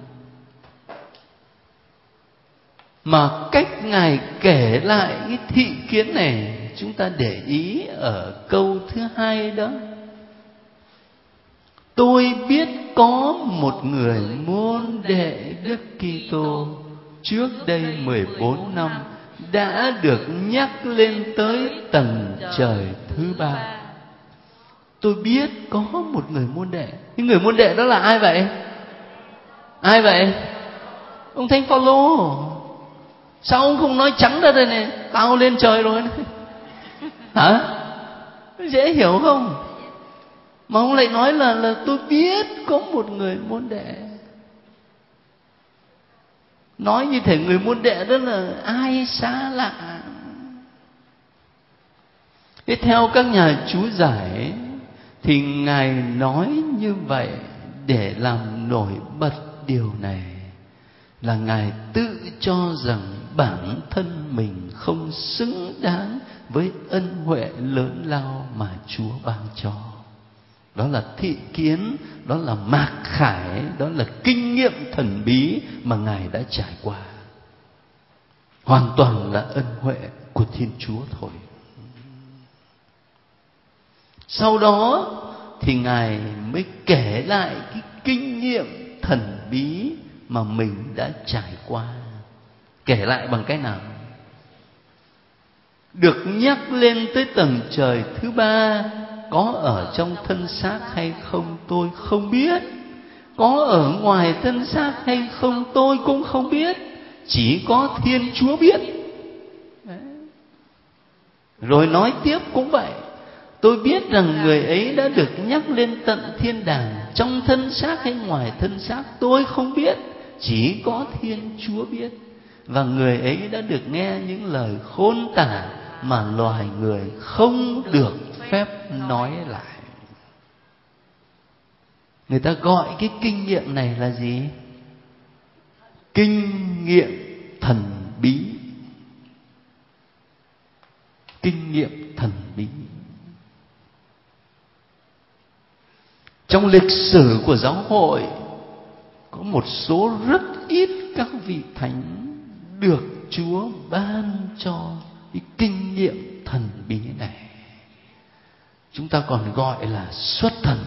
Mà cách Ngài kể lại cái thị kiến này, chúng ta để ý ở câu thứ hai đó. Tôi biết có một người môn đệ Đức Kitô trước đây 14 năm đã được nhắc lên tới tầng trời thứ ba. Tôi biết có một người môn đệ. Cái người môn đệ đó là ai vậy? Ai vậy? Ông Thánh Phaolô. Sao ông không nói trắng ra đây này? Tao lên trời rồi này. Hả? Dễ hiểu không? Mà ông lại nói là tôi biết có một người môn đệ. Nói như thể người môn đệ đó là ai xa lạ. Thế theo các nhà chú giải thì Ngài nói như vậy để làm nổi bật điều này, là Ngài tự cho rằng bản thân mình không xứng đáng với ân huệ lớn lao mà Chúa ban cho. Đó là thị kiến, đó là mặc khải, đó là kinh nghiệm thần bí mà Ngài đã trải qua. Hoàn toàn là ân huệ của Thiên Chúa thôi. Sau đó thì Ngài mới kể lại cái kinh nghiệm thần bí mà mình đã trải qua. Kể lại bằng cách nào? Được nhắc lên tới tầng trời thứ ba, có ở trong thân xác hay không tôi không biết, có ở ngoài thân xác hay không tôi cũng không biết, chỉ có Thiên Chúa biết. Đấy. Rồi nói tiếp cũng vậy, tôi biết rằng người ấy đã được nhắc lên tận thiên đàng, trong thân xác hay ngoài thân xác tôi không biết, chỉ có Thiên Chúa biết. Và người ấy đã được nghe những lời khôn tả mà loài người không được phép nói lại. Người ta gọi cái kinh nghiệm này là gì? Kinh nghiệm thần bí. Kinh nghiệm thần bí. Trong lịch sử của giáo hội có một số rất ít các vị thánh được Chúa ban cho cái kinh nghiệm thần bí này. Chúng ta còn gọi là xuất thần.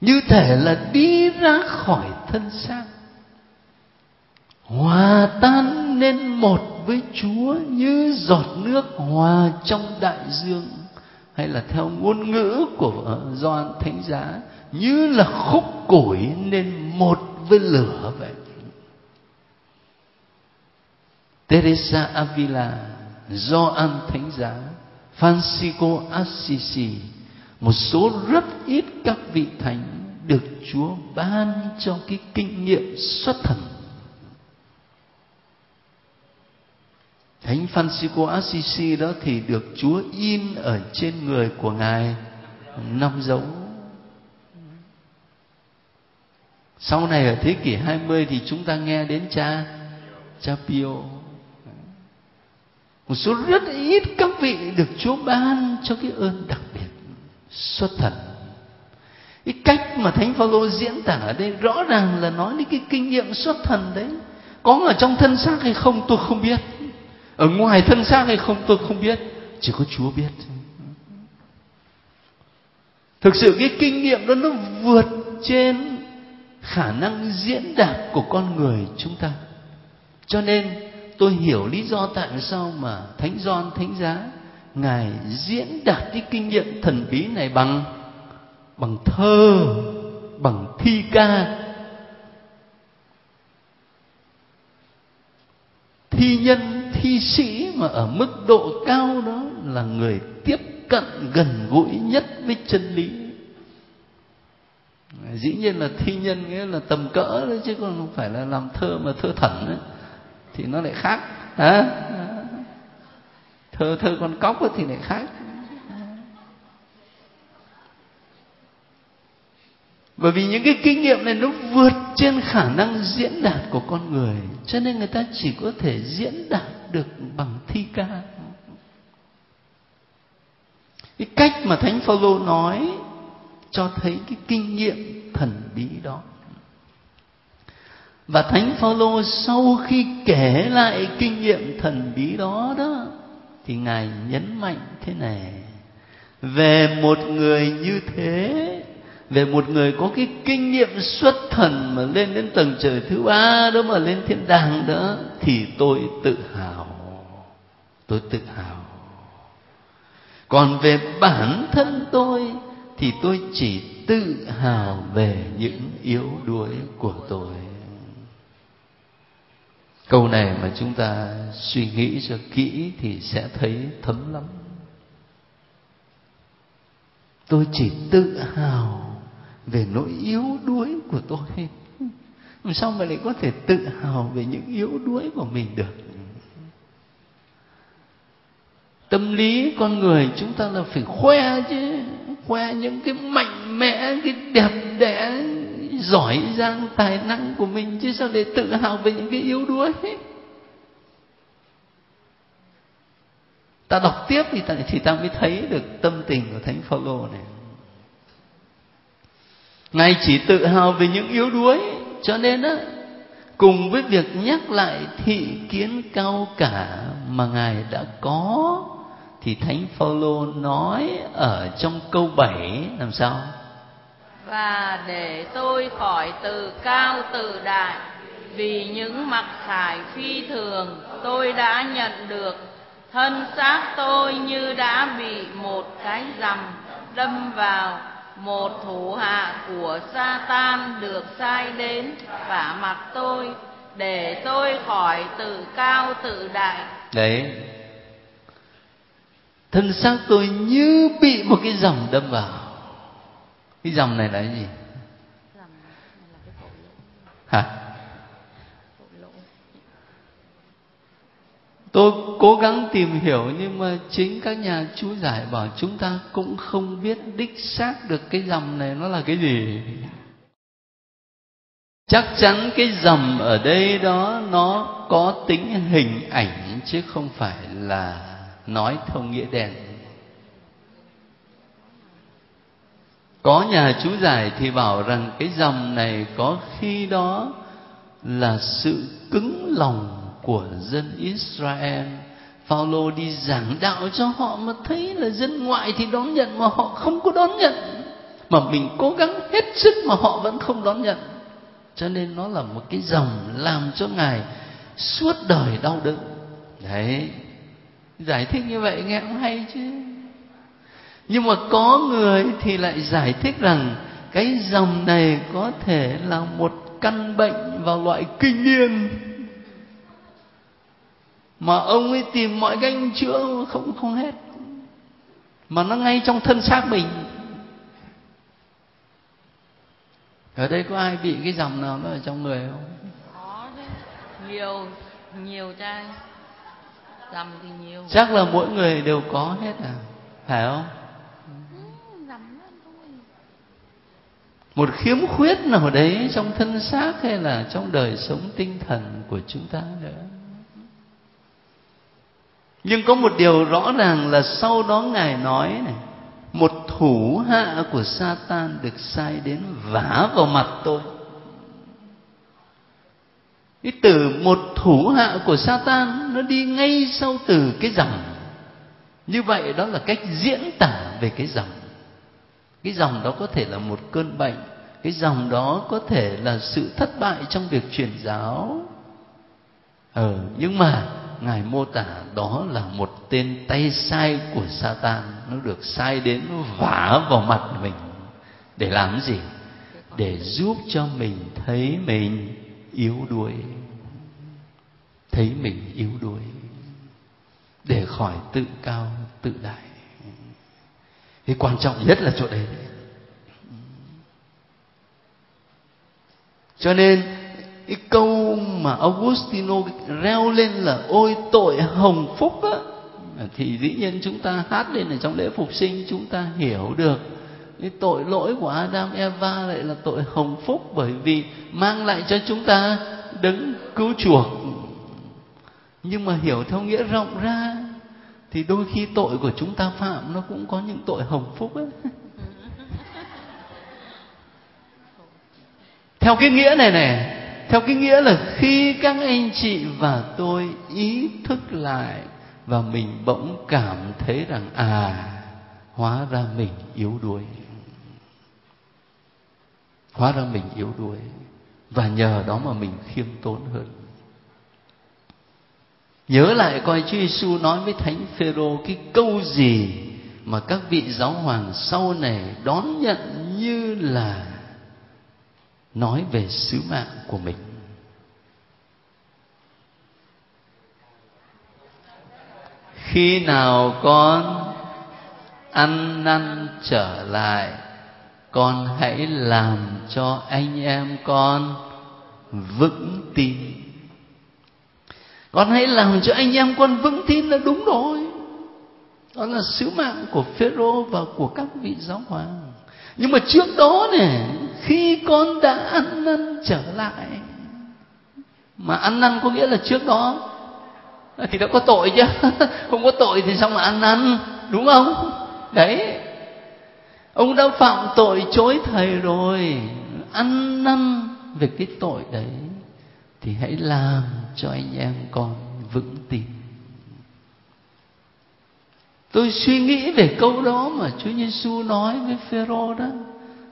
Như thể là đi ra khỏi thân xác, hòa tan nên một với Chúa như giọt nước hòa trong đại dương. Hay là theo ngôn ngữ của Gioan Thánh Giá, như là khúc củi nên một với lửa vậy. Teresa Avila, Gioan Thánh Giá, Francisco Assisi, một số rất ít các vị thánh được Chúa ban cho cái kinh nghiệm xuất thần. Thánh Francisco Assisi đó thì được Chúa in ở trên người của Ngài 5 dấu. Sau này ở thế kỷ 20 thì chúng ta nghe đến cha Pio. Một số rất ít các vị được Chúa ban cho cái ơn đặc biệt xuất thần. Cái cách mà Thánh Phaolô diễn tả ở đây rõ ràng là nói đến cái kinh nghiệm xuất thần đấy. Có ở trong thân xác hay không tôi không biết, ở ngoài thân xác hay không tôi không biết, chỉ có Chúa biết. Thực sự cái kinh nghiệm đó nó vượt trên khả năng diễn đạt của con người chúng ta. Cho nên tôi hiểu lý do tại sao mà Thánh Gioan Thánh Giá Ngài diễn đạt cái kinh nghiệm thần bí này bằng thơ, bằng thi ca. Thi nhân, thi sĩ mà ở mức độ cao đó là người tiếp cận gần gũi nhất với chân lý. Dĩ nhiên là thi nhân nghĩa là tầm cỡ đấy, chứ còn không phải là làm thơ mà thơ thẩn đấy, thì nó lại khác. Thơ con cóc thì lại khác. Bởi vì những cái kinh nghiệm này nó vượt trên khả năng diễn đạt của con người, cho nên người ta chỉ có thể diễn đạt được bằng thi ca. Cái cách mà Thánh Phaolô nói cho thấy cái kinh nghiệm thần bí đó. Và Thánh Phaolô sau khi kể lại kinh nghiệm thần bí đó thì Ngài nhấn mạnh thế này: về một người như thế, về một người có cái kinh nghiệm xuất thần mà lên đến tầng trời thứ 3 đó, mà lên thiên đàng đó, thì tôi tự hào. Tôi tự hào. Còn về bản thân tôi thì tôi chỉ tự hào về những yếu đuối của tôi. Câu này mà chúng ta suy nghĩ cho kỹ thì sẽ thấy thấm lắm. Tôi chỉ tự hào về nỗi yếu đuối của tôi. Làm sao mà lại có thể tự hào về những yếu đuối của mình được? Tâm lý con người chúng ta là phải khoe chứ, khoe những cái mạnh mẽ, cái đẹp đẽ, giỏi giang, tài năng của mình, chứ sao để tự hào về những cái yếu đuối. Ta đọc tiếp thì ta mới thấy được tâm tình của Thánh Phaolô này. Ngài chỉ tự hào về những yếu đuối, cho nên đó, cùng với việc nhắc lại thị kiến cao cả mà Ngài đã có, thì Thánh Phaolô nói ở trong câu 7 làm sao? Và để tôi khỏi tự cao tự đại, vì những mặc khải phi thường tôi đã nhận được, thân xác tôi như đã bị một cái rằm đâm vào, một thủ hạ của Sa-tan được sai đến vả mặt tôi, để tôi khỏi tự cao tự đại. Đấy, thân xác tôi như bị một cái dòng đâm vào. Cái dòng này là cái gì? Hả? Tôi cố gắng tìm hiểu, nhưng mà chính các nhà chú giải bảo chúng ta cũng không biết đích xác được cái dòng này nó là cái gì. Chắc chắn cái dòng ở đây đó nó có tính hình ảnh, chứ không phải là nói theo nghĩa đen. Có nhà chú giải thì bảo rằng cái dòng này có khi đó là sự cứng lòng của dân Israel. Phaolô đi giảng đạo cho họ mà thấy là dân ngoại thì đón nhận mà họ không có đón nhận, mà mình cố gắng hết sức mà họ vẫn không đón nhận. Cho nên nó là một cái dòng làm cho Ngài suốt đời đau đớn. Đấy, giải thích như vậy nghe cũng hay chứ. Nhưng mà có người thì lại giải thích rằng cái dòng này có thể là một căn bệnh vào loại kinh niên, mà ông ấy tìm mọi cách chữa không hết, mà nó ngay trong thân xác mình. Ở đây có ai bị cái dòng nào nó ở trong người không? Có đấy, nhiều trai dòng thì nhiều. Chắc là mỗi người đều có hết à, phải không? Một khiếm khuyết nào đấy trong thân xác hay là trong đời sống tinh thần của chúng ta nữa. Nhưng có một điều rõ ràng là sau đó Ngài nói này, một thủ hạ của Sa-tan được sai đến vả vào mặt tôi. Cái từ một thủ hạ của Sa-tan nó đi ngay sau từ cái dòng. Như vậy đó là cách diễn tả về cái dòng. Cái dòng đó có thể là một cơn bệnh, cái dòng đó có thể là sự thất bại trong việc truyền giáo. Nhưng mà Ngài mô tả đó là một tên tay sai của Sa-tan, nó được sai đến vả vào mặt mình. Để làm gì? Để giúp cho mình thấy mình yếu đuối, thấy mình yếu đuối, để khỏi tự cao tự đại. Cái quan trọng nhất là chỗ đấy. Cho nên cái câu mà Augustino reo lên là ôi tội hồng phúc á, thì dĩ nhiên chúng ta hát lên ở trong lễ phục sinh, chúng ta hiểu được cái tội lỗi của Adam Eva lại là tội hồng phúc, bởi vì mang lại cho chúng ta đấng cứu chuộc. Nhưng mà hiểu theo nghĩa rộng ra thì đôi khi tội của chúng ta phạm nó cũng có những tội hồng phúc ấy. Theo cái nghĩa này này, theo cái nghĩa là khi các anh chị và tôi ý thức lại và mình bỗng cảm thấy rằng hóa ra mình yếu đuối. Hóa ra mình yếu đuối, và nhờ đó mà mình khiêm tốn hơn. Nhớ lại coi Chúa Giêsu nói với Thánh Phêrô cái câu gì mà các vị giáo hoàng sau này đón nhận như là nói về sứ mạng của mình. Khi nào con ăn năn trở lại, con hãy làm cho anh em con vững tin. Con hãy làm cho anh em con vững tin là đúng rồi. Đó là sứ mạng của Phêrô và của các vị giáo hoàng. Nhưng mà trước đó này, khi con đã ăn năn trở lại, mà ăn năn có nghĩa là trước đó thì đã có tội chứ, không có tội thì sao mà ăn năn, đúng không? Đấy, ông đã phạm tội chối thầy rồi, ăn năn về cái tội đấy thì hãy làm cho anh em con vững tin. Tôi suy nghĩ về câu đó mà Chúa Giêsu nói với Phêrô đó,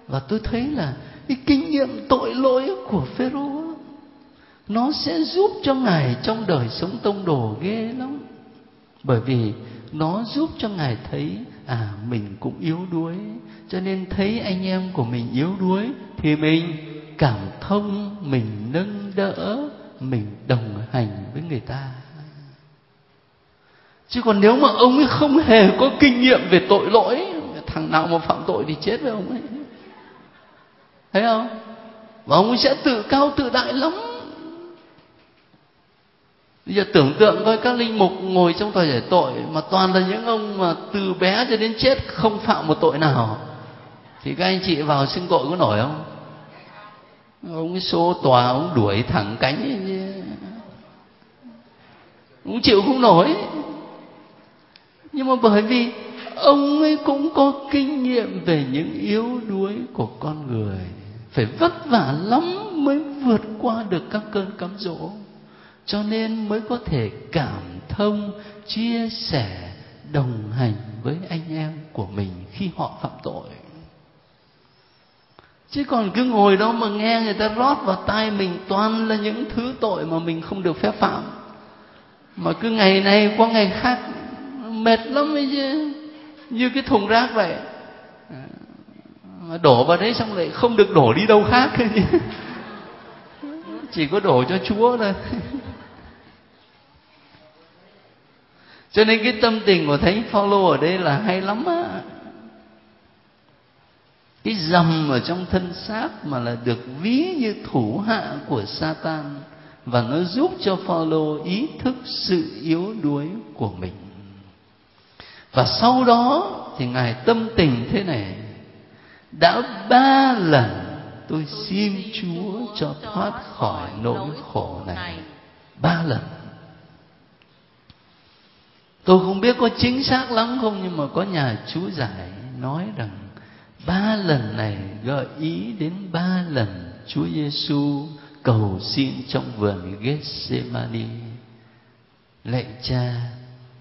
và tôi thấy là cái kinh nghiệm tội lỗi của Phêrô nó sẽ giúp cho Ngài trong đời sống tông đồ ghê lắm, bởi vì nó giúp cho Ngài thấy mình cũng yếu đuối, cho nên thấy anh em của mình yếu đuối thì mình cảm thông, mình nâng đỡ, mình đồng hành với người ta. Chứ còn nếu mà ông ấy không hề có kinh nghiệm về tội lỗi, thằng nào mà phạm tội thì chết với ông ấy, thấy không? Và ông ấy sẽ tự cao tự đại lắm. Bây giờ tưởng tượng coi, các linh mục ngồi trong tòa giải tội mà toàn là những ông mà từ bé cho đến chết không phạm một tội nào, thì các anh chị vào xưng tội có nổi không? Ông xô tòa, ông đuổi thẳng cánh, ông chịu không nổi. Nhưng mà bởi vì ông ấy cũng có kinh nghiệm về những yếu đuối của con người, phải vất vả lắm mới vượt qua được các cơn cám dỗ, cho nên mới có thể cảm thông, chia sẻ, đồng hành với anh em của mình khi họ phạm tội. Chứ còn cứ ngồi đó mà nghe người ta rót vào tai mình toàn là những thứ tội mà mình không được phép phạm, mà cứ ngày này qua ngày khác, mệt lắm ấy chứ. Như cái thùng rác vậy, đổ vào đấy xong lại không được đổ đi đâu khác, chỉ có đổ cho Chúa thôi. Cho nên cái tâm tình của Thánh Phaolô ở đây là hay lắm á. Cái dầm ở trong thân xác mà là được ví như thủ hạ của Satan, và nó giúp cho Phaolô ý thức sự yếu đuối của mình. Và sau đó thì Ngài tâm tình thế này: đã 3 lần tôi xin Chúa cho thoát khỏi nỗi khổ này. 3 lần. Tôi không biết có chính xác lắm không, nhưng mà có nhà chú giải nói rằng 3 lần này gợi ý đến 3 lần Chúa Giêsu cầu xin trong vườn Gethsemani: lạy Cha,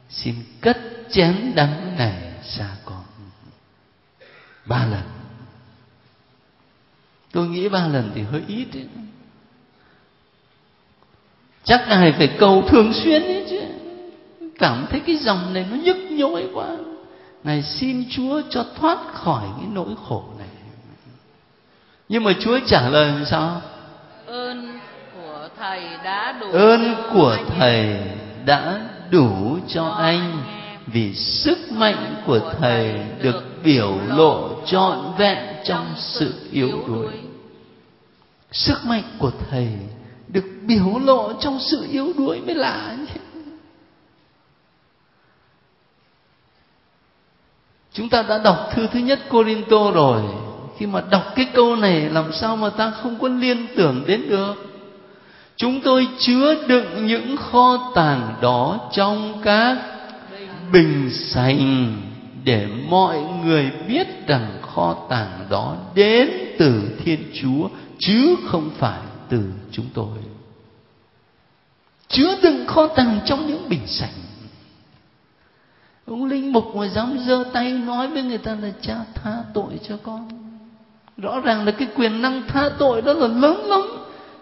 xin cất chén đắng này xa con. 3 lần. Tôi nghĩ 3 lần thì hơi ít đấy. Chắc Ngài phải cầu thường xuyên đấy chứ. Cảm thấy cái dòng này nó nhức nhối quá, Ngài xin Chúa cho thoát khỏi cái nỗi khổ này. Nhưng mà Chúa trả lời làm sao? Ơn của Thầy đã đủ, ơn của Thầy đã đủ cho anh, vì sức mạnh của Thầy được biểu lộ trọn vẹn trong sự yếu đuối. Sức mạnh của Thầy được biểu lộ trong sự yếu đuối mới lạ. Chúng ta đã đọc thư thứ nhất Corinto rồi, khi mà đọc cái câu này làm sao mà ta không có liên tưởng đến được. Chúng tôi chứa đựng những kho tàng đó trong các bình sành, để mọi người biết rằng kho tàng đó đến từ Thiên Chúa chứ không phải từ chúng tôi. Chứa đựng kho tàng trong những bình sành. Ông linh mục mà dám giơ tay nói với người ta là Cha tha tội cho con, rõ ràng là cái quyền năng tha tội đó là lớn lắm,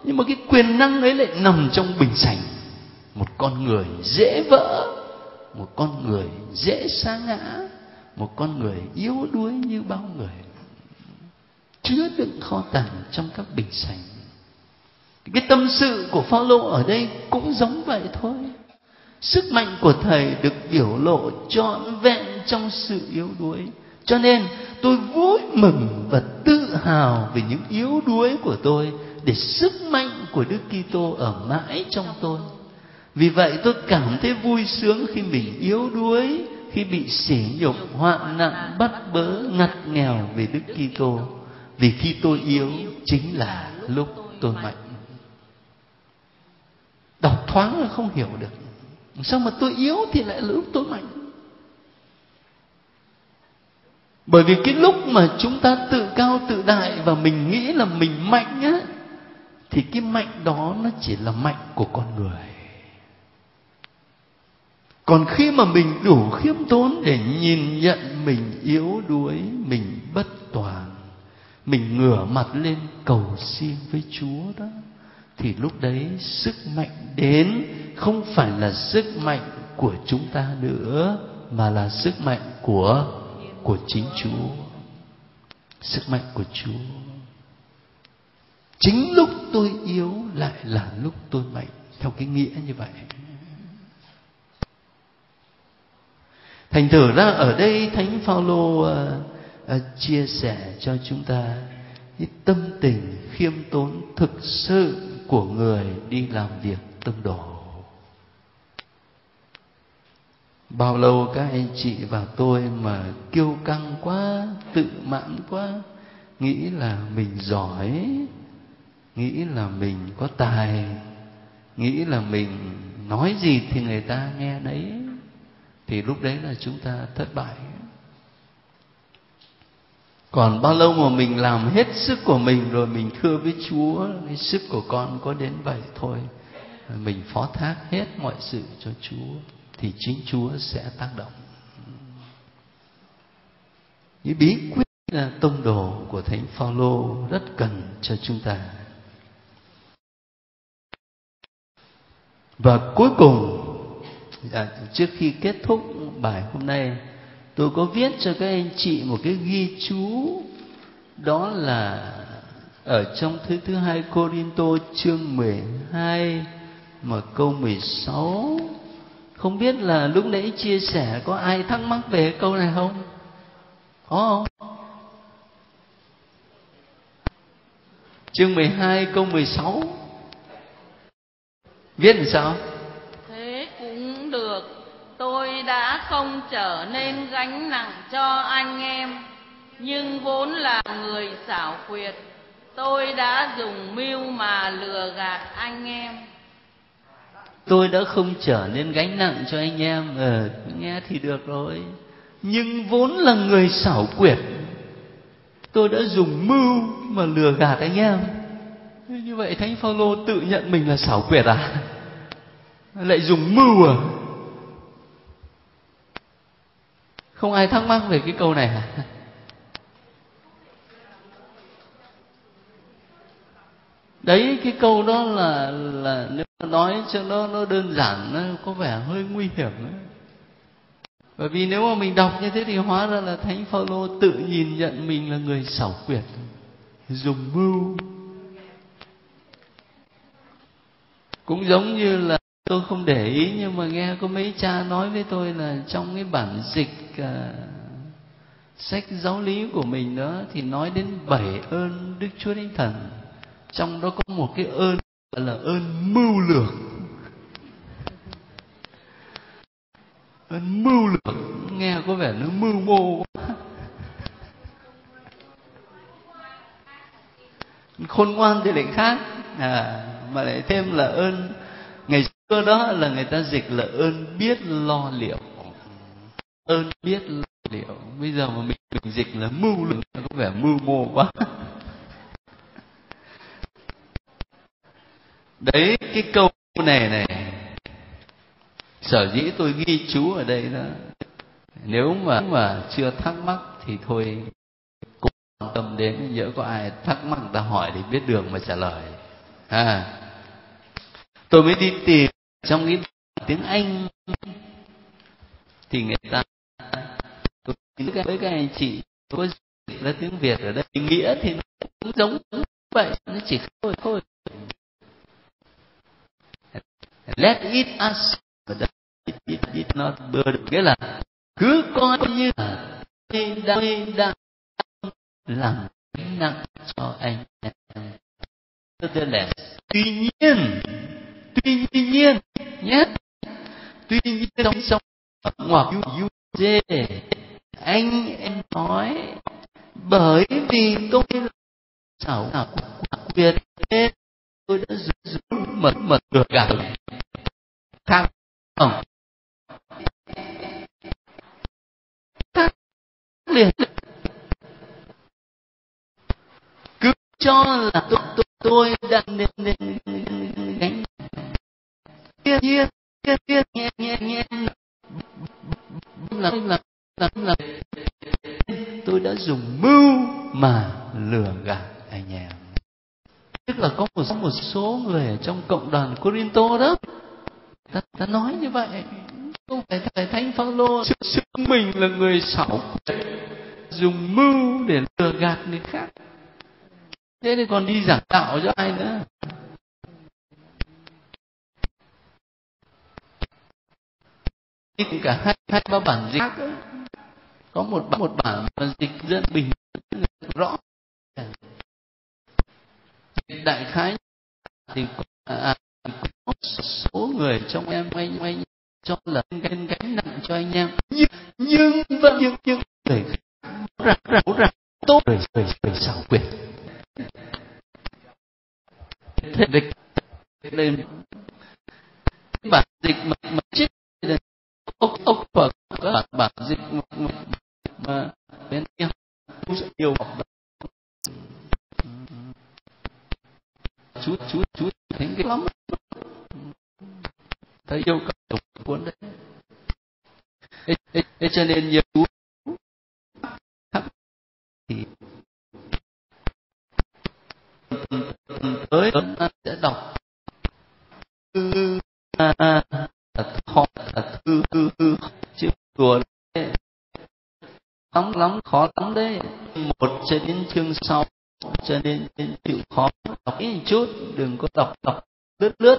nhưng mà cái quyền năng ấy lại nằm trong bình sành. Một con người dễ vỡ, một con người dễ sa ngã, một con người yếu đuối như bao người. Chứa đựng kho tàng trong các bình sành. Cái tâm sự của Phaolô ở đây cũng giống vậy thôi. Sức mạnh của Thầy được biểu lộ trọn vẹn trong sự yếu đuối. Cho nên tôi vui mừng và tự hào về những yếu đuối của tôi, để sức mạnh của Đức Kitô ở mãi trong tôi. Vì vậy tôi cảm thấy vui sướng khi mình yếu đuối, khi bị sỉ nhục, hoạn nạn, bắt bớ, ngặt nghèo về Đức Kitô. Vì khi tôi yếu chính là lúc tôi mạnh. Đọc thoáng là không hiểu được, sao mà tôi yếu thì lại là lúc tôi mạnh? Bởi vì cái lúc mà chúng ta tự cao tự đại và mình nghĩ là mình mạnh á, thì cái mạnh đó nó chỉ là mạnh của con người. Còn khi mà mình đủ khiêm tốn để nhìn nhận mình yếu đuối, mình bất toàn, mình ngửa mặt lên cầu xin với Chúa đó, thì lúc đấy sức mạnh đến không phải là sức mạnh của chúng ta nữa, mà là sức mạnh của của chính Chúa, sức mạnh của Chúa. Chính lúc tôi yếu lại là lúc tôi mạnh, theo cái nghĩa như vậy. Thành thử ra ở đây Thánh Phaolô chia sẻ cho chúng ta cái tâm tình khiêm tốn thực sự của người đi làm việc tông đồ. Bao lâu các anh chị và tôi mà kiêu căng quá, tự mãn quá, nghĩ là mình giỏi, nghĩ là mình có tài, nghĩ là mình nói gì thì người ta nghe đấy, thì lúc đấy là chúng ta thất bại. Còn bao lâu mà mình làm hết sức của mình rồi mình thưa với Chúa, cái sức của con có đến vậy thôi, mình phó thác hết mọi sự cho Chúa, thì chính Chúa sẽ tác động. Những bí quyết là tông đồ của Thánh Phaolô rất cần cho chúng ta. Và cuối cùng, trước khi kết thúc bài hôm nay, tôi có viết cho các anh chị một cái ghi chú, đó là ở trong thứ hai Corinto chương 12 mà câu 16. Không biết là lúc nãy chia sẻ có ai thắc mắc về câu này không? Có không? Chương 12 câu 16 viết làm sao? Thế cũng được, tôi đã không trở nên gánh nặng cho anh em, nhưng vốn là người xảo quyệt, tôi đã dùng mưu mà lừa gạt anh em. Tôi đã không trở nên gánh nặng cho anh em, nghe thì được rồi. Nhưng vốn là người xảo quyệt, tôi đã dùng mưu mà lừa gạt anh em. Như vậy Thánh Phaolô tự nhận mình là xảo quyệt à? Lại dùng mưu à? Không ai thắc mắc về cái câu này à? Đấy, cái câu đó là nếu nói cho nó đơn giản, nó có vẻ hơi nguy hiểm đấy. Bởi vì nếu mà mình đọc như thế thì hóa ra là Thánh Phaolô tự nhìn nhận mình là người xảo quyệt, dùng mưu. Cũng giống như là tôi không để ý, nhưng mà nghe có mấy cha nói với tôi là trong cái bản dịch sách giáo lý của mình đó, thì nói đến 7 ơn Đức Chúa Thánh Thần. Trong đó có một cái ơn gọi là ơn mưu lược. Ơn mưu lược nghe có vẻ nó mưu mô quá. Khôn ngoan thì lại khác mà lại thêm là ơn. Ngày xưa đó là người ta dịch là ơn biết lo liệu. Ơn biết lo liệu. Bây giờ mà mình dịch là mưu lược có vẻ mưu mô quá. Đấy, cái câu này sở dĩ tôi ghi chú ở đây đó, nếu mà chưa thắc mắc thì thôi cũng quan tâm đến, nhỡ có ai thắc mắc ta hỏi thì biết đường mà trả lời. Tôi mới đi tìm trong cái tiếng Anh thì người ta, với các anh chị có dịch ra tiếng Việt ở đây, nghĩa thì nó cũng giống vậy, nó chỉ thôi. Let it us, it not burden, nghĩa là cứ coi như là tôi đã làm gánh nặng cho anh em. Tuy nhiên nhé, tuy nhiên trong sông ngoặc dê anh em nói, bởi vì tôi là xảo quyệt nên tôi đã dùng mật lừa gạt. Cứ cho là tôi đang nên gánh nghe là tôi đã dùng mưu mà lừa gạt anh em. Tức là có một số người ở trong cộng đoàn Corinto đó, ta nói như vậy. Không phải Thánh Phaolô xưng mình là người xảo quyệt, dùng mưu để lừa gạt người khác. Thế thì còn đi giảng đạo cho ai nữa? Đi cả hai ba bản dịch khác. Có một bản mà dịch dân bình rõ. Đại khái thì có số người trong anh cho là gánh nặng cho anh em, nhưng người khác rõ ràng tốt rồi xảo quyệt. Thế dịch đây bản dịch mà chết là ốc và các bản dịch mà bên em cũng rất nhiều học chú thánh cái lắm, thấy yêu cầu tổng cuốn đấy. Thế cho nên nhiều chú thì tới sẽ đọc thư thật thư chữ đùa đấy, lắm khó lắm đấy, 1 cho đến chương 6. Cho nên chịu khó đọc ít một chút, đừng có đọc lướt.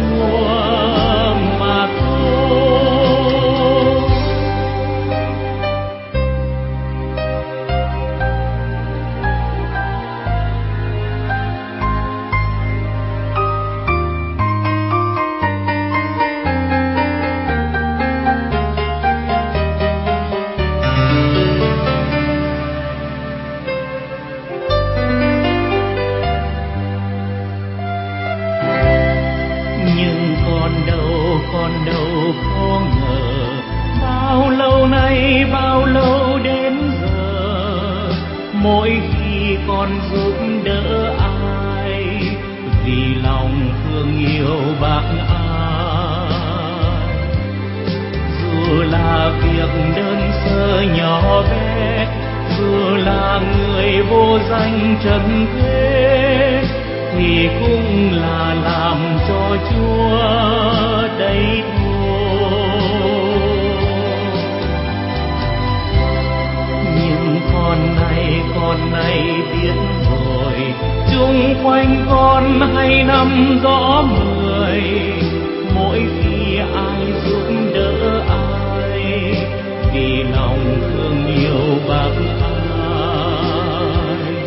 thì cũng là làm cho Chúa đầy thôi. Nhưng con này biết rồi, chung quanh con hay năm gió mười, mỗi khi ai giúp đỡ ai vì lòng thương yêu bác ai,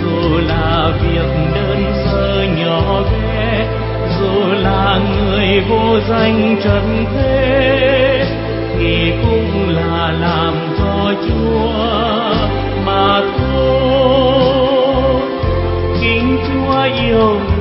dù là việc đơn sơ nhỏ bé, dù là người vô danh trần thế, thì cũng là làm cho Chúa mà thôi. Kính Chúa yêu